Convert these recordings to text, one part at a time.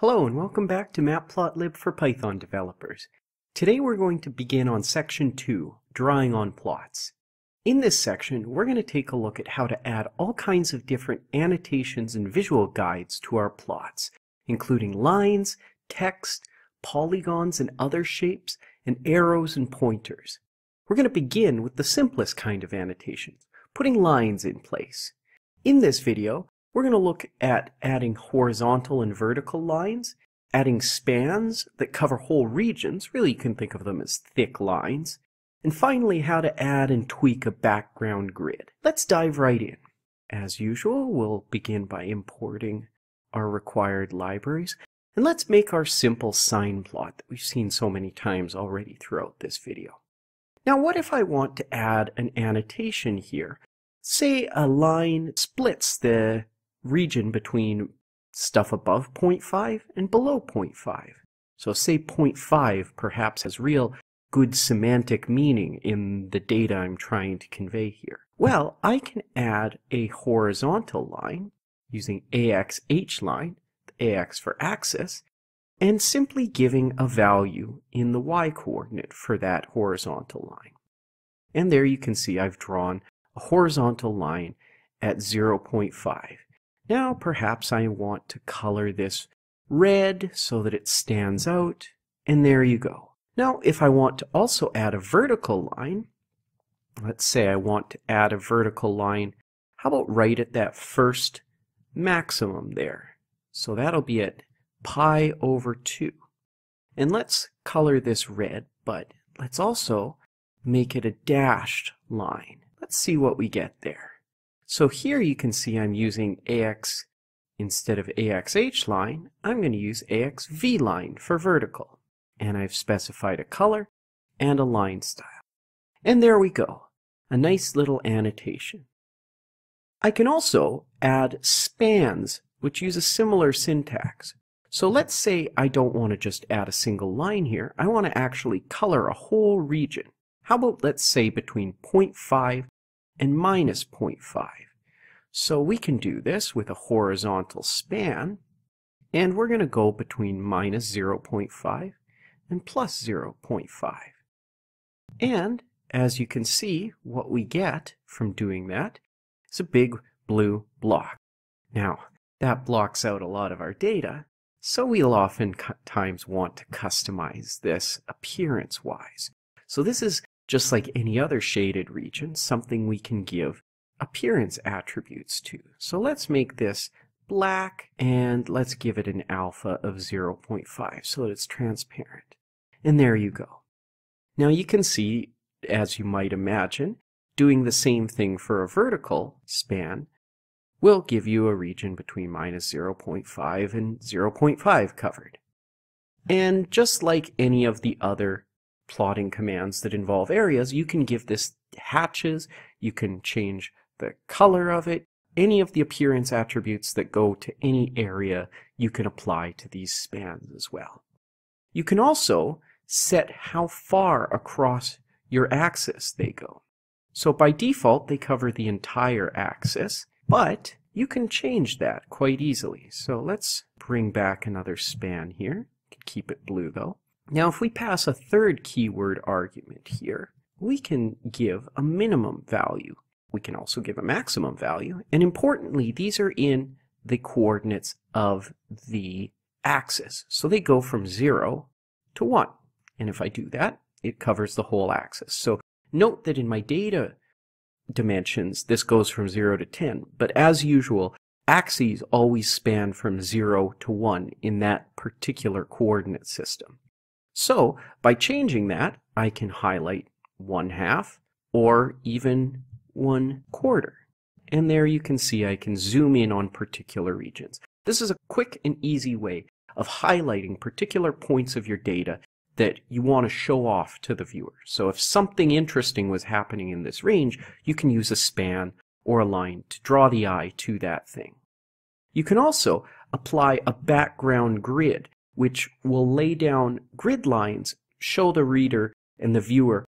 Hello and welcome back to Matplotlib for Python developers. Today we're going to begin on section 2, drawing on plots. In this section we're going to take a look at how to add all kinds of different annotations and visual guides to our plots, including lines, text, polygons and other shapes, and arrows and pointers. We're going to begin with the simplest kind of annotations, putting lines in place. In this video we're going to look at adding horizontal and vertical lines, adding spans that cover whole regions, really you can think of them as thick lines, and finally how to add and tweak a background grid. Let's dive right in. As usual, we'll begin by importing our required libraries, and let's make our simple sine plot that we've seen so many times already throughout this video. Now what if I want to add an annotation here? Say a line splits the region between stuff above 0.5 and below 0.5. So say 0.5 perhaps has real good semantic meaning in the data I'm trying to convey here. Well, I can add a horizontal line using axhline, the ax for axis, and simply giving a value in the y-coordinate for that horizontal line. And there you can see I've drawn a horizontal line at 0.5. Now perhaps I want to color this red so that it stands out, and there you go. Now if I want to also add a vertical line, let's say I want to add a vertical line, how about right at that first maximum there? So that'll be at pi over 2. And let's color this red, but let's also make it a dashed line. Let's see what we get there. So here you can see I'm using ax instead of axhline. I'm going to use axvline for vertical. And I've specified a color and a line style. And there we go. A nice little annotation. I can also add spans, which use a similar syntax. So let's say I don't want to just add a single line here. I want to actually color a whole region. How about, let's say, between 0.5 and minus 0.5? So we can do this with a horizontal span, and we're going to go between minus 0.5 and plus 0.5. And as you can see, what we get from doing that is a big blue block. Now, that blocks out a lot of our data, so we'll oftentimes want to customize this appearance-wise. So this is just like any other shaded region, something we can give appearance attributes to. So let's make this black and let's give it an alpha of 0.5 so that it's transparent. And there you go. Now you can see, as you might imagine, doing the same thing for a vertical span will give you a region between minus 0.5 and 0.5 covered. And just like any of the other plotting commands that involve areas, you can give this hatches, you can change the color of it, any of the appearance attributes that go to any area you can apply to these spans as well. You can also set how far across your axis they go. So by default they cover the entire axis, but you can change that quite easily. So let's bring back another span here, keep it blue though. Now if we pass a third keyword argument here, we can give a minimum value. We can also give a maximum value, and importantly these are in the coordinates of the axis. So they go from 0 to 1, and if I do that it covers the whole axis. So note that in my data dimensions this goes from 0 to 10, but as usual axes always span from 0 to 1 in that particular coordinate system. So by changing that, I can highlight 1/2 or even 1/4. And there you can see I can zoom in on particular regions. This is a quick and easy way of highlighting particular points of your data that you want to show off to the viewer. So if something interesting was happening in this range, you can use a span or a line to draw the eye to that thing. You can also apply a background grid, which will lay down grid lines, show the reader and the viewer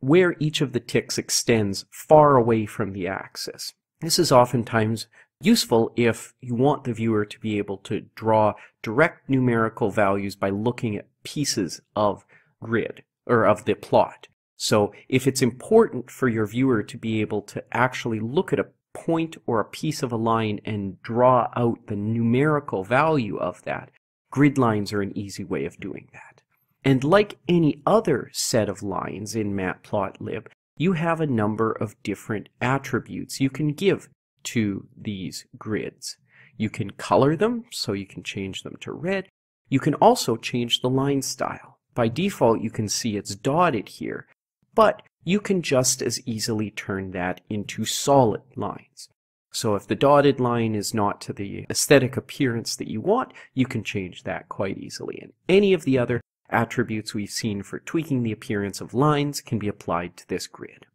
where each of the ticks extends far away from the axis. This is oftentimes useful if you want the viewer to be able to draw direct numerical values by looking at pieces of grid or of the plot. So if it's important for your viewer to be able to actually look at a point or a piece of a line and draw out the numerical value of that, grid lines are an easy way of doing that. And like any other set of lines in Matplotlib, you have a number of different attributes you can give to these grids. You can color them, so you can change them to red. You can also change the line style. By default, you can see it's dotted here, but you can just as easily turn that into solid lines. So if the dotted line is not to the aesthetic appearance that you want, you can change that quite easily. And any of the other attributes we've seen for tweaking the appearance of lines can be applied to this grid.